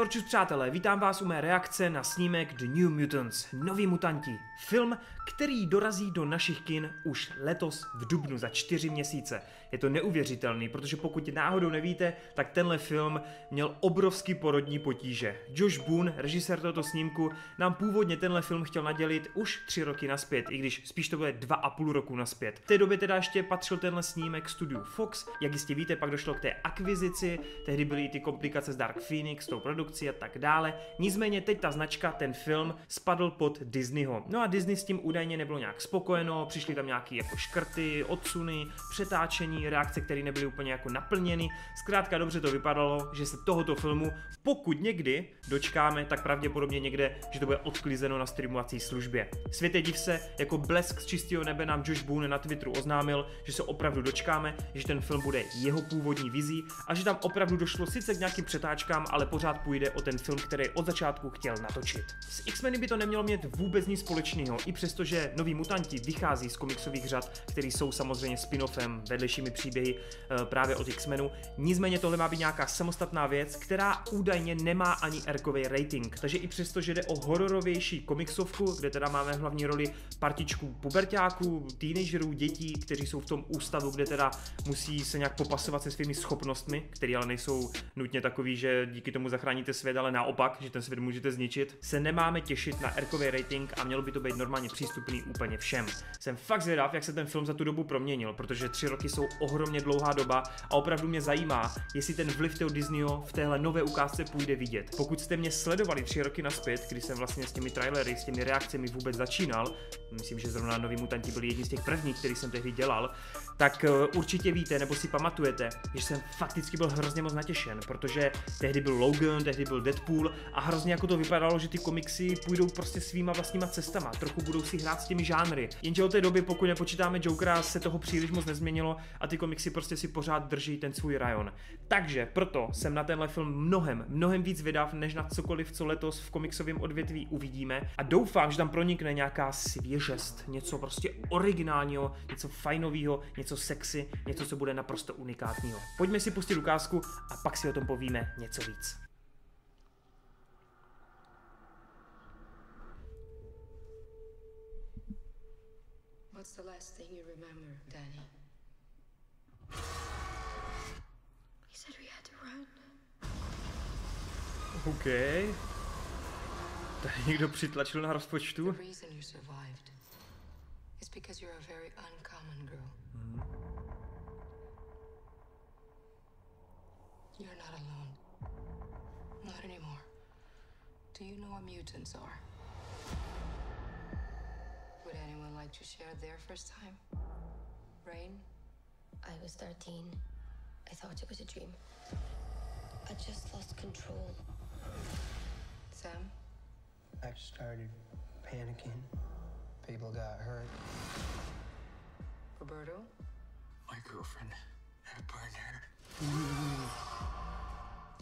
Torčus přátelé, vítám vás u mé reakce na snímek The New Mutants, Noví mutanti. Film, který dorazí do našich kin už letos v dubnu, za 4 měsíce. Je to neuvěřitelný, protože pokud náhodou nevíte, tak tenhle film měl obrovský porodní potíže. Josh Boone, režisér tohoto snímku, nám původně tenhle film chtěl nadělit už 3 roky nazpět, i když spíš to bude 2,5 roku nazpět. V té době teda ještě patřil tenhle snímek studiu Fox, jak jistě víte, pak došlo k té akvizici, tehdy byly i ty komplikace s Dark Phoenix, s tou produkcí a tak dále. Nicméně teď ta značka, ten film, spadl pod Disneyho. No a Disney s tím údajně nebylo nějak spokojeno, přišly tam nějaké jako škrty, odsuny, přetáčení, reakce, které nebyly úplně jako naplněny. Zkrátka dobře to vypadalo, že se tohoto filmu, pokud někdy dočkáme, tak pravděpodobně někde, že to bude odklizeno na streamovací službě. Světe div se, jako blesk z čistého nebe nám Josh Boone na Twitteru oznámil, že se opravdu dočkáme, že ten film bude jeho původní vizí a že tam opravdu došlo sice k nějakým přetáčkám, ale pořád půjde o ten film, který od začátku chtěl natočit. S X-Meny by to nemělo mít vůbec nic společného, i přestože Noví mutanti vychází z komiksových řad, které jsou samozřejmě spin-offem, vedlejšími příběhy právě od X-Menů. Nicméně tohle má být nějaká samostatná věc, která údajně nemá ani R-kový rating. Takže i přestože jde o hororovější komiksovku, kde teda máme hlavní roli partičku puberťáků, teenagerů, dětí, kteří jsou v tom ústavu, kde teda musí se nějak popasovat se svými schopnostmi, které ale nejsou nutně takový, že díky tomu zachráníte svět, ale naopak, že ten svět můžete zničit, se nemáme těšit na R-kový rating a mělo by to být normálně přístupný úplně všem. Jsem fakt zvědav, jak se ten film za tu dobu proměnil, protože 3 roky jsou ohromně dlouhá doba a opravdu mě zajímá, jestli ten vliv toho Disneyho v téhle nové ukázce půjde vidět. Pokud jste mě sledovali 3 roky nazpět, kdy jsem vlastně s těmi trailery, s těmi reakcemi vůbec začínal, myslím, že zrovna Noví mutanti byli jedni z těch prvních, který jsem tehdy dělal, tak určitě víte nebo si pamatujete, že jsem fakticky byl hrozně moc natěšen, protože tehdy byl Logan, tehdy byl Deadpool a hrozně jako to vypadalo, že ty komiksy půjdou prostě svýma vlastníma cestama, trochu budou si hrát s těmi žánry. Jenže od té doby, pokud nepočítáme Jokera, se toho příliš moc nezměnilo a ty komiksy prostě si pořád drží ten svůj rajon. Takže proto jsem na tenhle film mnohem víc vydav, než na cokoliv, co letos v komiksovém odvětví uvidíme, a doufám, že tam pronikne nějaká svěžest, něco prostě originálního, něco fajnového, něco sexy, něco, co bude naprosto unikátního. Pojďme si pustit ukázku a pak si o tom povíme něco víc. What's the last thing you remember, Danny? He said we had to run. Okay. Tady někdo přitlačil na rozpočtu. The reason you survived is because you're a very uncommon girl. You're not alone. Not anymore. Do you know what mutants are? Would anyone like to share their first time? Rain? I was 13. I thought it was a dream. I just lost control. Sam? I started panicking. People got hurt. Roberto? My girlfriend had a burn hair.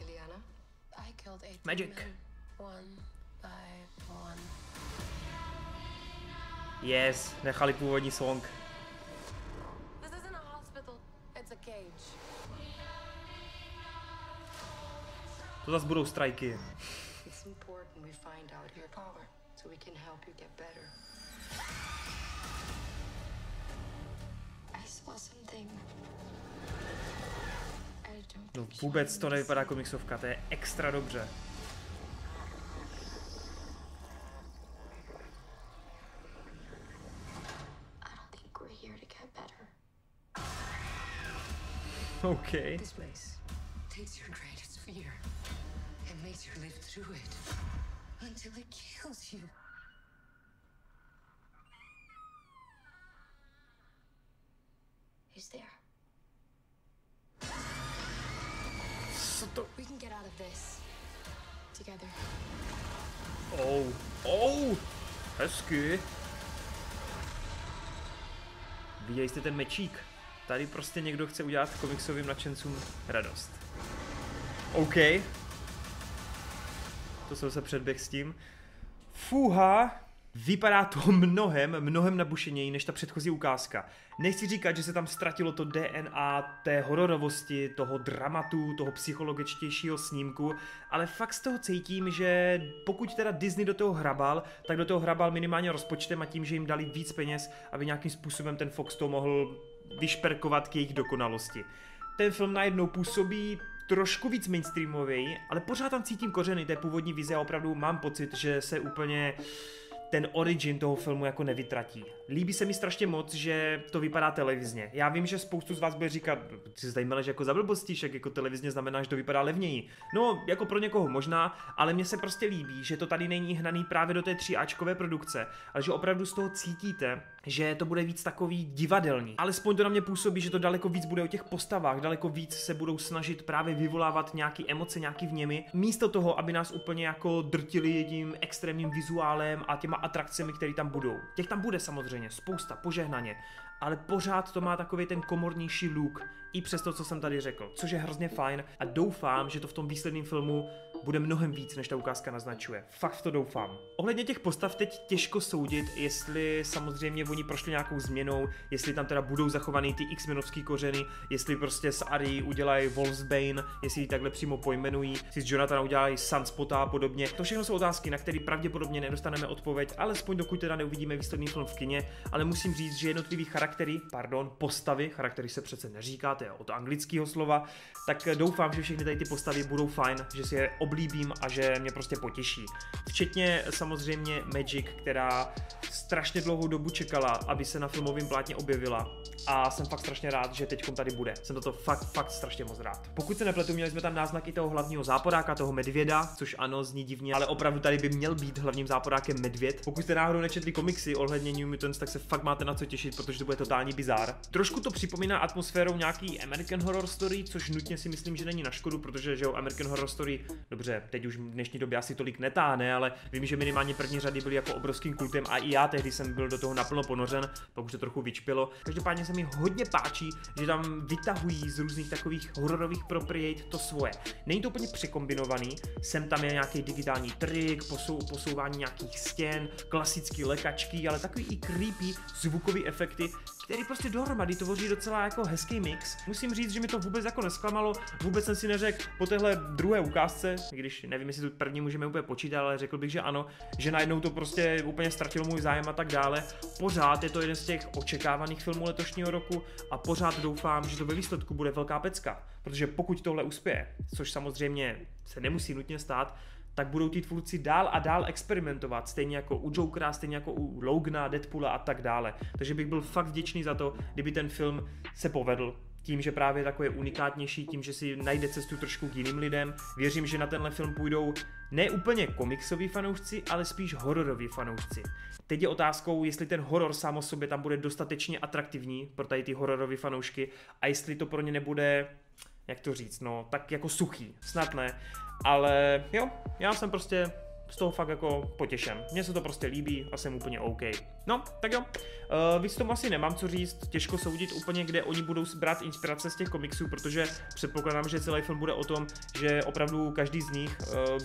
Ileana? I killed 8 Magic. Men, one by one. Yes, nechali původní song. This isn't a hospital, it's a cage. To zase budou strajky. It's important we find out your power so we can help you get better. I saw something. No vůbec to nevypadá komiksovka, to je extra dobře. Okay. This place takes your greatest fear and makes you live through it until it kills you. Who's there? We can get out of this together. Oh, oh, hezky. Viděli jste ten mečík? Tady prostě někdo chce udělat komiksovým nadšencům radost. OK. To jsem se předběhl s tím. Fuha. Vypadá to mnohem nabušeněji než ta předchozí ukázka. Nechci říkat, že se tam ztratilo to DNA té hororovosti, toho dramatu, toho psychologičtějšího snímku, ale fakt z toho cítím, že pokud teda Disney do toho hrabal, tak do toho hrabal minimálně rozpočtem a tím, že jim dali víc peněz, aby nějakým způsobem ten Fox to mohl vyšperkovat k jejich dokonalosti. Ten film najednou působí trošku víc mainstreamověji, ale pořád tam cítím kořeny té původní vize a opravdu mám pocit, že se úplně ten origin toho filmu jako nevytratí. Líbí se mi strašně moc, že to vypadá televizně. Já vím, že spoustu z vás bude říkat, ty zajímavé, že jako za blbostí, však jako televizně znamená, že to vypadá levněji. No, jako pro někoho možná, ale mně se prostě líbí, že to tady není hnaný právě do té 3Ačkové produkce, ale že opravdu z toho cítíte, že to bude víc takový divadelní. Alespoň to na mě působí, že to daleko víc bude o těch postavách, daleko víc se budou snažit právě vyvolávat nějaké emoce, nějaký vněmy, místo toho, aby nás úplně jako drtili tím extrémním vizuálem a těma atrakcemi, které tam budou. Těch tam bude samozřejmě spousta, požehnaně, ale pořád to má takový ten komornější look, i přes to, co jsem tady řekl, což je hrozně fajn a doufám, že to v tom výsledném filmu bude mnohem víc, než ta ukázka naznačuje. Fakt to doufám. Ohledně těch postav teď těžko soudit, jestli samozřejmě oni prošli nějakou změnou, jestli tam teda budou zachovaný ty X-menovský kořeny, jestli prostě s Ari udělají Wolf's Bane, jestli ji takhle přímo pojmenují, si z Jonathana udělají Sunspota a podobně. To všechno jsou otázky, na které pravděpodobně nedostaneme odpověď, alespoň dokud teda neuvidíme výsledný film v kině, ale musím říct, že jednotlivý postavy, charaktery se přece neříká, to je od anglického slova, tak doufám, že všechny tady ty postavy budou fajn, že si je oblíbím a že mě prostě potěší. Včetně samozřejmě Magic, která strašně dlouhou dobu čekala, aby se na filmovém plátně objevila a jsem fakt strašně rád, že teď tady bude. Jsem na to fakt strašně moc rád. Pokud se nepletu, měli jsme tam náznak i toho hlavního záporáka, toho medvěda, což ano, zní divně, ale opravdu tady by měl být hlavním záporákem medvěd. Pokud jste náhodou nečetli komiksy ohledně New Mutants, tak se fakt máte na co těšit, protože to bude totální bizár. Trošku to připomíná atmosférou nějaký American Horror Story, což nutně si myslím, že není na škodu, protože že American Horror Story, dobře, teď už v dnešní době asi tolik netáhne, ale vím, že minimálně první řady byly jako obrovským kultem a i já tehdy jsem byl do toho naplno ponořen, pak už to trochu vyčpělo. Každopádně se mi hodně páčí, že tam vytahují z různých takových hororových propriet to svoje. Není to úplně překombinovaný, sem tam je nějaký digitální trik, posouvání nějakých stěn, klasický lekačky, ale takový i creepy zvukový efekty, který prostě dohromady tvoří docela jako hezký mix. Musím říct, že mi to vůbec jako nesklamalo, vůbec jsem si neřekl po téhle druhé ukázce, když nevím, jestli tu první můžeme úplně počítat, ale řekl bych, že ano, že najednou to prostě úplně ztratilo můj zájem a tak dále. Pořád je to jeden z těch očekávaných filmů letošního roku a pořád doufám, že to ve výsledku bude velká pecka, protože pokud tohle uspěje, což samozřejmě se nemusí nutně stát, tak budou ti tvůrci dál a dál experimentovat, stejně jako u Jokera, stejně jako u Logana, Deadpoola a tak dále. Takže bych byl fakt vděčný za to, kdyby ten film se povedl. Tím, že právě takové unikátnější, tím, že si najde cestu trošku k jiným lidem. Věřím, že na tenhle film půjdou ne úplně komiksoví fanoušci, ale spíš hororoví fanoušci. Teď je otázkou, jestli ten horor sám o sobě tam bude dostatečně atraktivní pro tady ty hororoví fanoušky a jestli to pro ně nebude, jak to říct, no tak jako suchý, snad ne. Ale jo, já jsem prostě z toho fakt jako potěšen. Mně se to prostě líbí a jsem úplně OK. No, tak jo, víc tomu asi nemám co říct, těžko soudit úplně, kde oni budou brát inspirace z těch komiksů, protože předpokládám, že celý film bude o tom, že opravdu každý z nich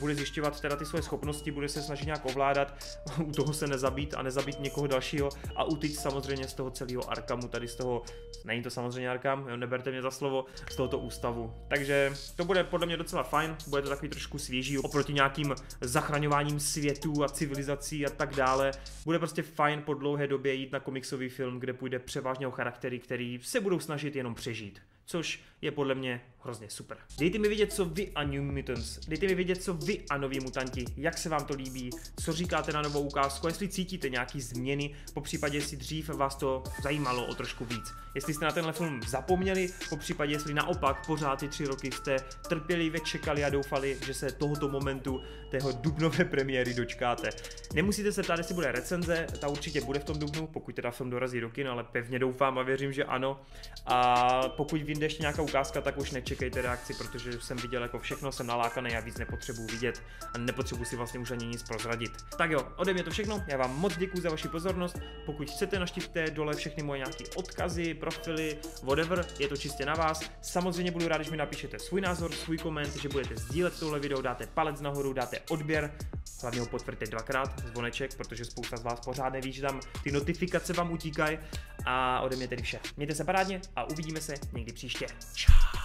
bude zjišťovat teda ty svoje schopnosti, bude se snažit nějak ovládat, u toho se nezabít a nezabít někoho dalšího a utíct samozřejmě z toho celého Arkamu, tady z toho, není to samozřejmě Arkam, neberte mě za slovo, z tohoto ústavu. Takže to bude podle mě docela fajn, bude to takový trošku svěží oproti nějakým zachraňováním světů a civilizací a tak dále. Bude prostě fajn po dlouhé době jít na komiksový film, kde půjde převážně o charaktery, který se budou snažit jenom přežít. Což je podle mě hrozně super. Dejte mi vědět, co vy a New Mutants, dejte mi vědět, co vy a Noví mutanti, jak se vám to líbí, co říkáte na novou ukázku, jestli cítíte nějaké změny, popřípadě jestli dřív vás to zajímalo o trošku víc. Jestli jste na tenhle film zapomněli, popřípadě jestli naopak pořád ty 3 roky jste trpělivě čekali a doufali, že se tohoto momentu, tého dubnové premiéry dočkáte. Nemusíte se ptát, jestli bude recenze, ta určitě bude v tom dubnu, pokud teda film dorazí do kin, ale pevně doufám a věřím, že ano. A pokud vyjde ještě nějaká ukázka, tak už nečekejte reakci, protože jsem viděl jako všechno, jsem nalákaný a víc nepotřebuji vidět a nepotřebuji si vlastně už ani nic prozradit. Tak jo, ode mě to všechno, já vám moc děkuji za vaši pozornost, pokud chcete, naštívte dole všechny moje nějaké odkazy, profily, whatever, je to čistě na vás. Samozřejmě budu rád, když mi napíšete svůj názor, svůj koment, že budete sdílet tohle video, dáte palec nahoru, dáte odběr Hlavně ho potvrďte dvakrát, zvoneček, protože spousta z vás pořád neví, že tam ty notifikace vám utíkají. A ode mě tedy vše. Mějte se parádně a uvidíme se někdy příště. Čau.